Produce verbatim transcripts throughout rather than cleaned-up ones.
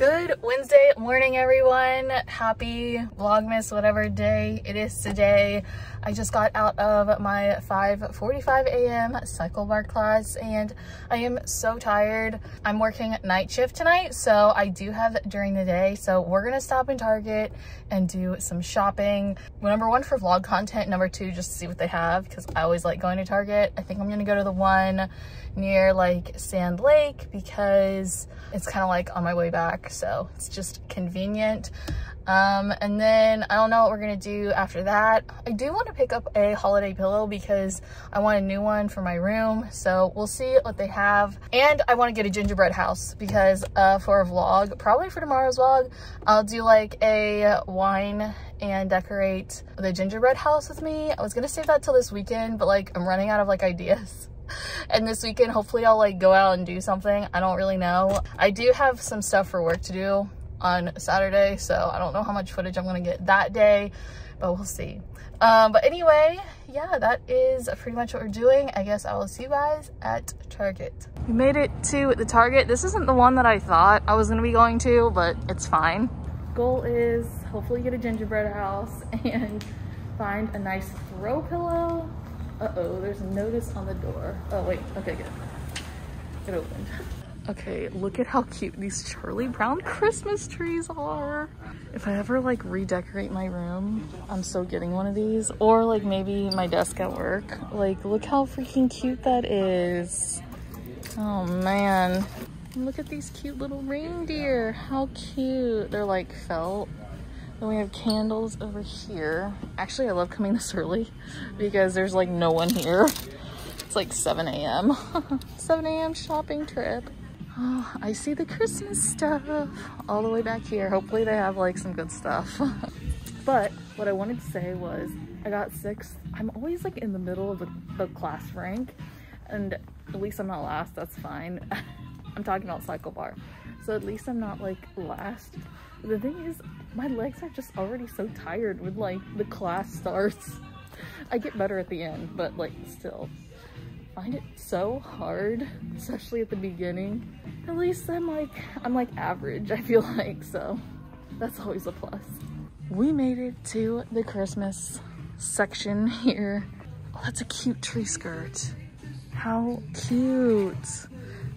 Good Wednesday morning, everyone. Happy Vlogmas, whatever day it is today. I just got out of my five forty-five a m Cycle Bar class and I am so tired. I'm working night shift tonight, so I do have during the day. So we're gonna stop in Target and do some shopping. Number one, for vlog content. Number two, just to see what they have, because I always like going to Target. I think I'm gonna go to the one near like Sand Lake because it's kind of like on my way back, so it's just convenient. Um, and then I don't know what we're gonna do after that. I do want to pick up a holiday pillow because I want a new one for my room, so we'll see what they have. And I want to get a gingerbread house because uh, for a vlog, probably for tomorrow's vlog, I'll do like a wine and decorate the gingerbread house with me. I was gonna save that till this weekend, but like I'm running out of like ideas. And this weekend, hopefully I'll like go out and do something. I don't really know. I do have some stuff for work to do on Saturday, so I don't know how much footage I'm gonna get that day, but we'll see. Um, but anyway, yeah, that is pretty much what we're doing. I guess I will see you guys at Target. We made it to the Target. This isn't the one that I thought I was gonna be going to, but it's fine. Goal is hopefully get a gingerbread house and find a nice throw pillow. Uh-oh, there's a notice on the door. Oh wait, okay, good. It opened. Okay, look at how cute these Charlie Brown Christmas trees are. If I ever like redecorate my room, I'm so getting one of these. Or like maybe my desk at work. Like, look how freaking cute that is. Oh man. And look at these cute little reindeer. How cute. They're like felt. Then we have candles over here. Actually, I love coming this early because there's like no one here. It's like seven a m seven a m shopping trip. Oh, I see the Christmas stuff all the way back here. Hopefully they have like some good stuff. But what I wanted to say was I got sixth. I'm always like in the middle of the, the class rank, and at least I'm not last, that's fine. I'm talking about Cycle Bar. So at least I'm not like last. The thing is, my legs are just already so tired when like the class starts. I get better at the end, but like still. I find it so hard, especially at the beginning. At least I'm like, I'm like average, I feel like, so that's always a plus. We made it to the Christmas section here. Oh, that's a cute tree skirt. How cute.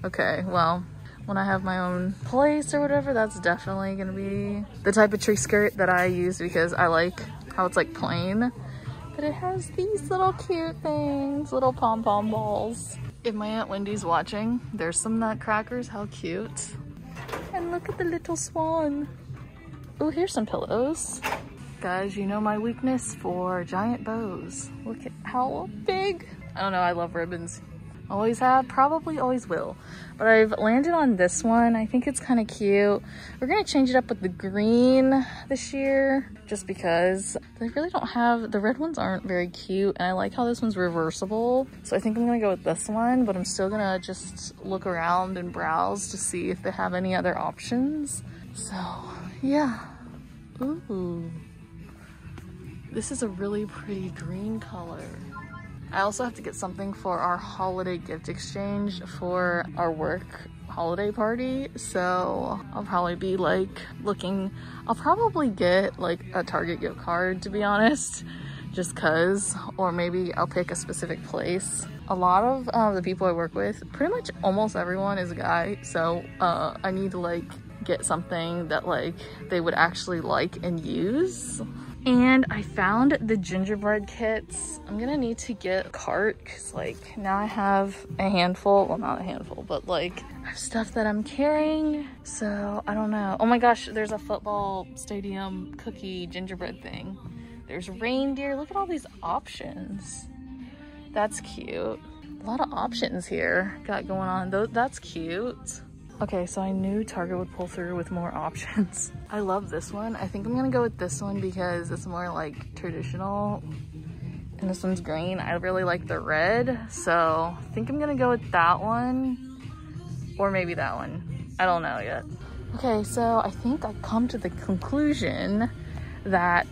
Okay, well, when I have my own place or whatever, that's definitely gonna be the type of tree skirt that I use because I like how it's like plain, but it has these little cute things, little pom-pom balls. If my Aunt Wendy's watching, there's some nutcrackers, how cute. And look at the little swan. Oh, here's some pillows. Guys, you know my weakness for giant bows. Look at how big. I don't know, I love ribbons. Always have, probably always will. But I've landed on this one. I think it's kind of cute. We're gonna change it up with the green this year just because they really don't have, the red ones aren't very cute, and I like how this one's reversible. So I think I'm gonna go with this one, but I'm still gonna just look around and browse to see if they have any other options. So yeah. Ooh. This is a really pretty green color. I also have to get something for our holiday gift exchange for our work holiday party. So I'll probably be like looking, I'll probably get like a Target gift card, to be honest, just cause, or maybe I'll pick a specific place. A lot of uh, the people I work with, pretty much almost everyone is a guy. So uh, I need to like get something that like they would actually like and use. And I found the gingerbread kits. I'm gonna need to get a cart because like now I have a handful, well not a handful, but like I have stuff that I'm carrying. So I don't know. Oh my gosh, there's a football stadium cookie gingerbread thing. There's reindeer, look at all these options. That's cute. A lot of options here got going on, that's cute. Okay, so I knew Target would pull through with more options. I love this one. I think I'm gonna go with this one because it's more like traditional. And this one's green. I really like the red. So I think I'm gonna go with that one or maybe that one. I don't know yet. Okay, so I think I've come to the conclusion that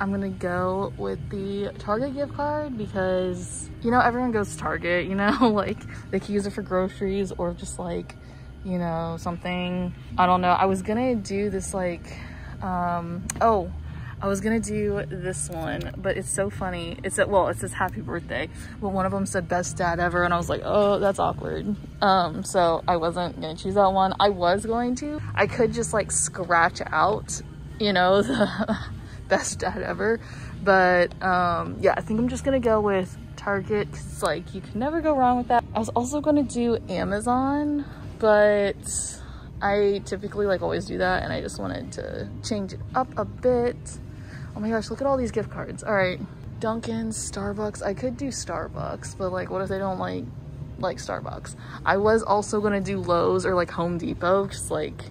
I'm gonna go with the Target gift card because, you know, everyone goes to Target, you know, like they can use it for groceries or just like you know, something. I don't know. I was gonna do this like, um, oh, I was gonna do this one, but it's so funny. It said, well, it says happy birthday, but one of them said best dad ever, and I was like, oh, that's awkward. Um, so I wasn't gonna choose that one. I was going to. I could just like scratch out, you know, the best dad ever, but um, yeah, I think I'm just gonna go with Target, 'cause it's like you can never go wrong with that. I was also gonna do Amazon, but I typically like always do that, and I just wanted to change it up a bit. Oh my gosh, look at all these gift cards. All right, Dunkin's, Starbucks. I could do Starbucks, but like, what if they don't like, like Starbucks? I was also gonna do Lowe's or like Home Depot, just like,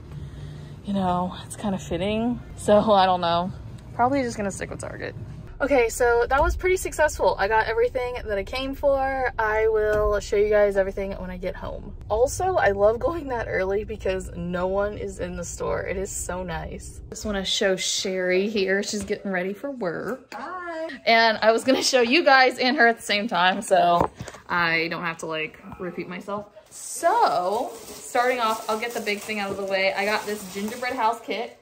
you know, it's kind of fitting. So I don't know. Probably just gonna stick with Target. Okay, so that was pretty successful. I got everything that I came for. I will show you guys everything when I get home. Also, I love going that early because no one is in the store. It is so nice. Just want to show Sherry here. She's getting ready for work. Hi. And I was going to show you guys and her at the same time, so I don't have to like repeat myself. So, starting off, I'll get the big thing out of the way. I got this gingerbread house kit.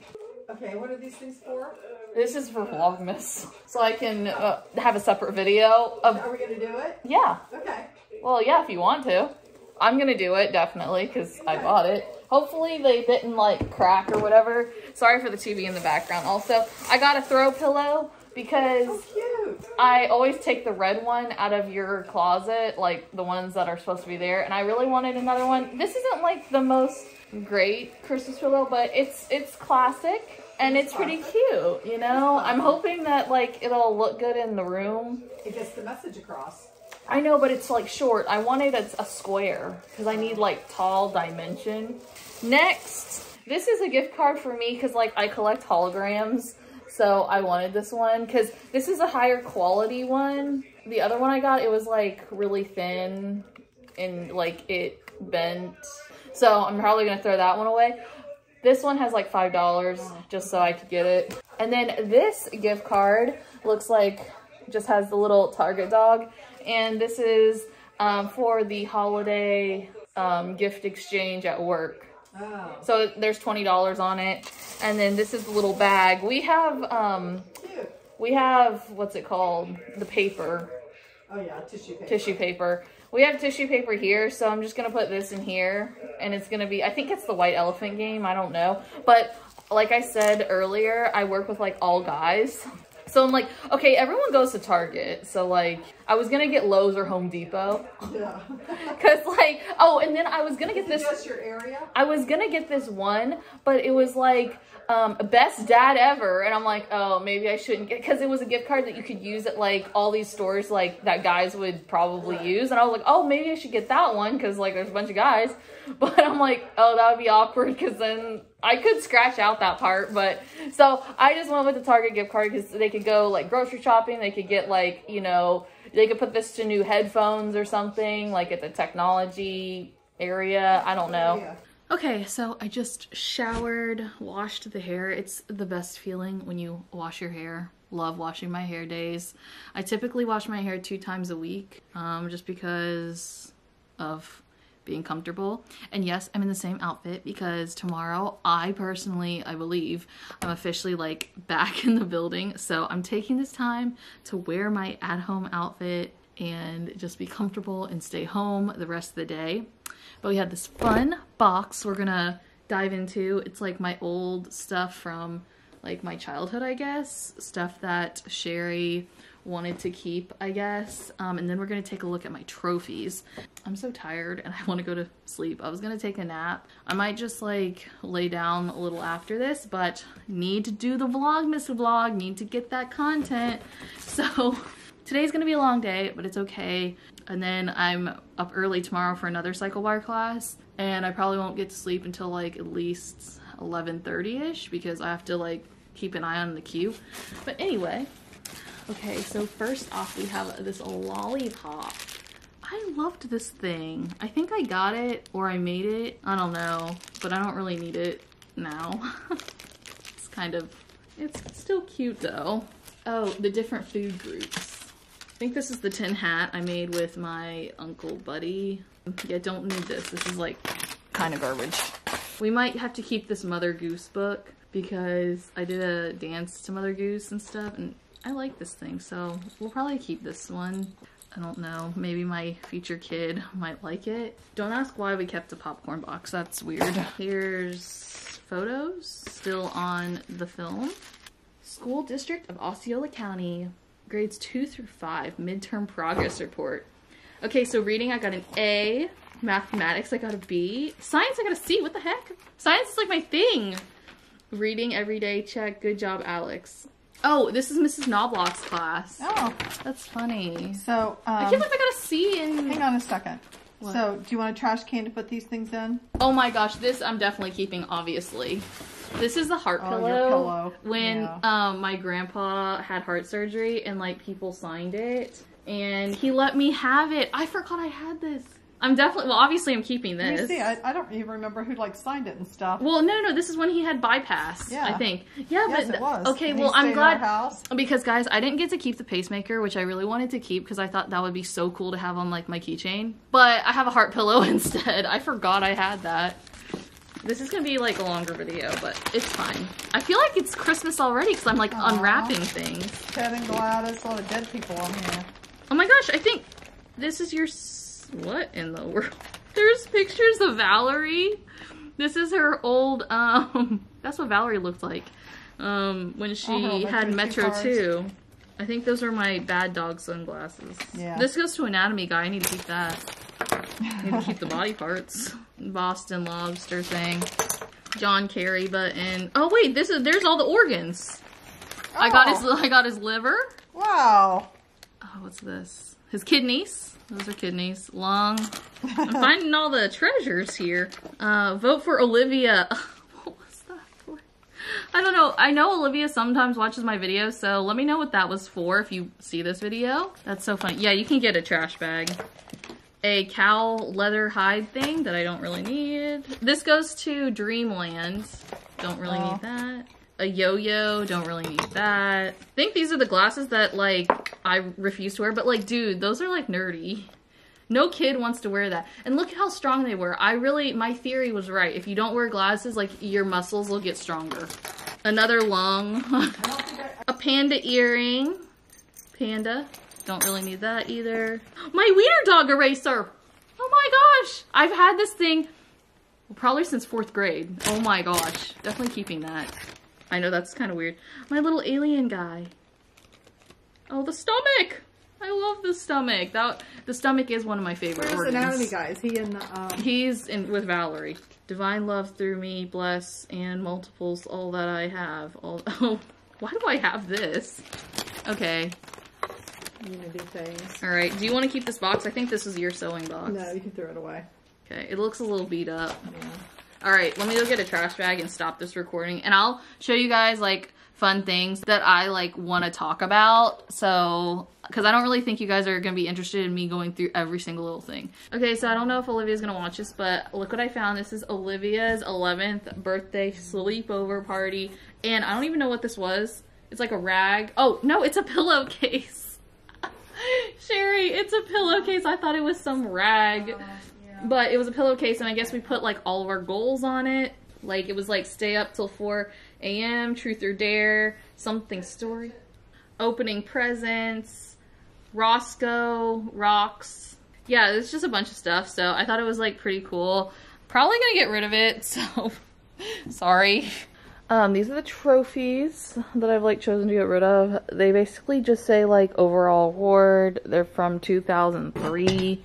Okay, what are these things for? This is for Vlogmas, so I can uh, have a separate video of— Are we gonna do it? Yeah. Okay. Well, yeah, if you want to. I'm gonna do it, definitely, because okay. I bought it. Hopefully they didn't, like, crack or whatever. Sorry for the T V in the background. Also, I got a throw pillow because— So cute. I always take the red one out of your closet, like, the ones that are supposed to be there, and I really wanted another one. This isn't, like, the most great Christmas pillow, but it's it's classic. And it's pretty cute, you know? I'm hoping that, like, it'll look good in the room. It gets the message across. I know, but it's, like, short. I wanted a, a square because I need, like, tall dimension. Next, this is a gift card for me because, like, I collect holograms. So I wanted this one because this is a higher quality one. The other one I got, it was, like, really thin and, like, it bent. So I'm probably going to throw that one away. This one has like five dollars just so I could get it. And then this gift card looks like, just has the little Target dog. And this is um, for the holiday um, gift exchange at work. Oh. So there's twenty dollars on it. And then this is the little bag. We have, um, we have, what's it called? The paper. Oh yeah, tissue paper. Tissue paper. We have tissue paper here, so I'm just going to put this in here, and it's going to be, I think it's the White Elephant game, I don't know, but like I said earlier, I work with like all guys, so I'm like, okay, everyone goes to Target, so like, I was going to get Lowe's or Home Depot, yeah, because like, oh, and then I was going to get this, just your area? I was going to get this one, but it was like, um, best dad ever, and I'm like, oh, maybe I shouldn't get, because it was a gift card that you could use at like all these stores like that guys would probably use, and I was like, oh, maybe I should get that one because like there's a bunch of guys, but I'm like, oh, that would be awkward because then I could scratch out that part, but so I just went with the Target gift card because they could go like grocery shopping, they could get like, you know, they could put this to new headphones or something like at the technology area, I don't know. Yeah. Okay, so I just showered, washed the hair. It's the best feeling when you wash your hair. Love washing my hair days. I typically wash my hair two times a week um, just because of being comfortable. And yes, I'm in the same outfit because tomorrow I personally, I believe, I'm officially like back in the building. So I'm taking this time to wear my at-home outfit and just be comfortable and stay home the rest of the day. But we had this fun box we're gonna dive into. It's like my old stuff from like my childhood, I guess. Stuff that Sherry wanted to keep, I guess. Um, and then we're gonna take a look at my trophies. I'm so tired and I wanna go to sleep. I was gonna take a nap. I might just like lay down a little after this, but need to do the Vlogmas vlog, need to get that content. So today's gonna be a long day, but it's okay. And then I'm up early tomorrow for another Cycle Bar class, and I probably won't get to sleep until like at least eleven thirty-ish because I have to like keep an eye on the queue. But anyway, okay, so first off we have this lollipop. I loved this thing. I think I got it or I made it, I don't know, but I don't really need it now. It's kind of, it's still cute though. Oh, the different food groups. I think this is the tin hat I made with my uncle Buddy. Yeah, don't need this. This is like kind of garbage. We might have to keep this Mother Goose book because I did a dance to Mother Goose and stuff, and I like this thing, so we'll probably keep this one. I don't know, maybe my future kid might like it. Don't ask why we kept a popcorn box, that's weird. Here's photos, still on the film. School District of Osceola County, grades two through five, midterm progress report. Okay, so reading I got an A, mathematics I got a B, science I got a C, what the heck? Science is like my thing. Reading every day, check, good job Alex. Oh, this is Missus Knobloch's class. Oh, that's funny. So, um, I can't believe I got a C in... Hang on a second. What? So, do you want a trash can to put these things in? Oh my gosh, this I'm definitely keeping, obviously. This is the heart oh, pillow. Your pillow. When yeah. um, my grandpa had heart surgery and, like, people signed it. And he let me have it. I forgot I had this. I'm definitely, well, obviously I'm keeping this. You see, I, I don't even remember who, like, signed it and stuff. Well, no, no, this is when he had bypass, yeah. I think. Yeah, yes, but, it was. Okay, and well, I'm glad, house. Because, guys, I didn't get to keep the pacemaker, which I really wanted to keep because I thought that would be so cool to have on, like, my keychain. But I have a heart pillow instead. I forgot I had that. This is going to be, like, a longer video, but it's fine. I feel like it's Christmas already because I'm, like, aww, unwrapping things. Kevin Gladis, a lot of dead people on here. Oh, my gosh, I think this is your... What in the world? There's pictures of Valerie. This is her old, um, that's what Valerie looked like um, when she oh, no, had Metro two. I think those are my bad dog sunglasses. Yeah. This goes to anatomy guy. I need to keep that. I need to keep the body parts. Boston lobster thing. John Kerry button. Oh wait, this is there's all the organs. Oh. I got his I got his liver. Wow. Oh, what's this? His kidneys. Those are kidneys. Lung. I'm finding all the treasures here. Uh, vote for Olivia. What was that for? I don't know. I know Olivia sometimes watches my videos, so let me know what that was for if you see this video. That's so funny. Yeah, you can get a trash bag. A cow leather hide thing that I don't really need. This goes to Dreamland. Don't really oh. need that. A yo-yo, don't really need that. I think these are the glasses that, like, I refuse to wear, but, like, dude, those are, like, nerdy. No kid wants to wear that. And look at how strong they were. I really, my theory was right. If you don't wear glasses, like, your muscles will get stronger. Another lung. A panda earring. Panda. Don't really need that either. My wiener dog eraser! Oh my gosh! I've had this thing probably since fourth grade. Oh my gosh. Definitely keeping that. I know that's kind of weird. My little alien guy. Oh, the stomach! I love the stomach. That the stomach is one of my favorite. Where's organs. Anatomy guy? Is he in the? Um... He's in with Valerie. Divine love through me, bless and multiples all that I have. All oh, why do I have this? Okay. Unity things. All right. Do you want to keep this box? I think this is your sewing box. No, you can throw it away. Okay. It looks a little beat up. Yeah. All right, let me go get a trash bag and stop this recording, and I'll show you guys, like, fun things that I, like, want to talk about, so, because I don't really think you guys are going to be interested in me going through every single little thing. Okay, so I don't know if Olivia's going to watch this, but look what I found. This is Olivia's eleventh birthday sleepover party, and I don't even know what this was. It's like a rag. Oh, no, it's a pillowcase. Sherry, it's a pillowcase. I thought it was some rag. But it was a pillowcase, and I guess we put, like, all of our goals on it. Like, it was, like, stay up till four A M, truth or dare, something story. Opening presents, Roscoe, rocks. Yeah, it's just a bunch of stuff, so I thought it was, like, pretty cool. Probably gonna get rid of it, so sorry. Um, these are the trophies that I've, like, chosen to get rid of. They basically just say, like, overall award. They're from two thousand three.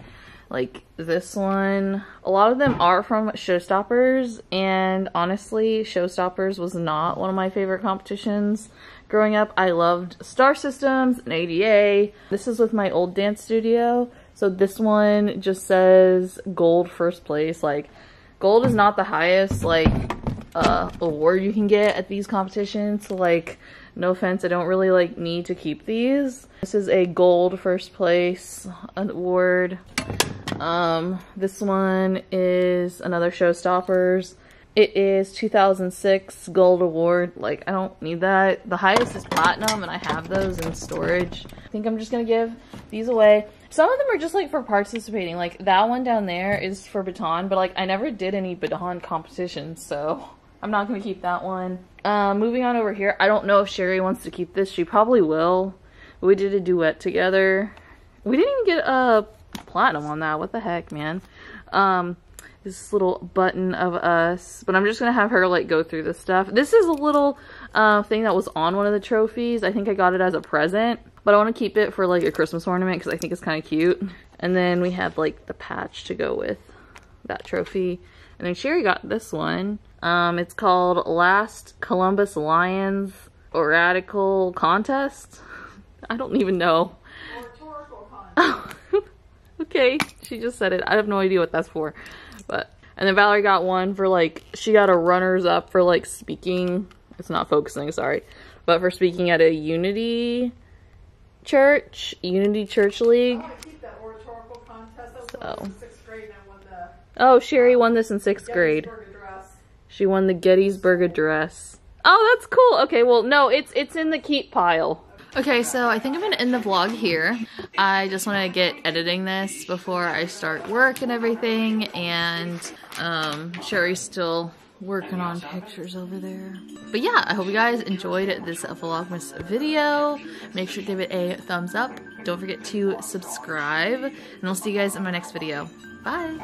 Like this one. A lot of them are from Showstoppers, and honestly, Showstoppers was not one of my favorite competitions growing up. I loved Star Systems and A D A. This is with my old dance studio, so this one just says gold first place. Like, gold is not the highest, like, uh, award you can get at these competitions, so, like, no offense, I don't really, like, need to keep these. This is a gold first place award. Um, this one is another Showstoppers. It is two thousand six gold award. Like, I don't need that. The highest is platinum, and I have those in storage. I think I'm just gonna give these away. Some of them are just, like, for participating. Like, that one down there is for baton, but, like, I never did any baton competitions, so I'm not going to keep that one. Uh, moving on over here, I don't know if Sherry wants to keep this. She probably will. We did a duet together. We didn't even get a platinum on that. What the heck, man? Um, this little button of us. But I'm just going to have her, like, go through this stuff. This is a little uh, thing that was on one of the trophies. I think I got it as a present. But I want to keep it for, like, a Christmas ornament because I think it's kind of cute. And then we had, like, the patch to go with that trophy. And then Sherry got this one. Um, it's called Last Columbus Lions Oratorical Contest. I don't even know. Oratorical Contest. Okay, she just said it. I have no idea what that's for. But and then Valerie got one for, like, she got a runners up for, like, speaking. It's not focusing, sorry. But for speaking at a Unity Church, Unity Church League. I want to keep that oratorical contest. I won so. this in sixth grade and I won the... Oh, Sherry won this in sixth grade. Gettysburg Address. She won the Gettysburg Address. Oh, that's cool. Okay, well, no, it's it's in the keep pile. Okay, so I think I'm gonna end the vlog here. I just want to get editing this before I start work and everything, and um, Sherry's still working on pictures over there. But yeah, I hope you guys enjoyed this Vlogmas video. Make sure to give it a thumbs up. Don't forget to subscribe, and I'll see you guys in my next video. Bye!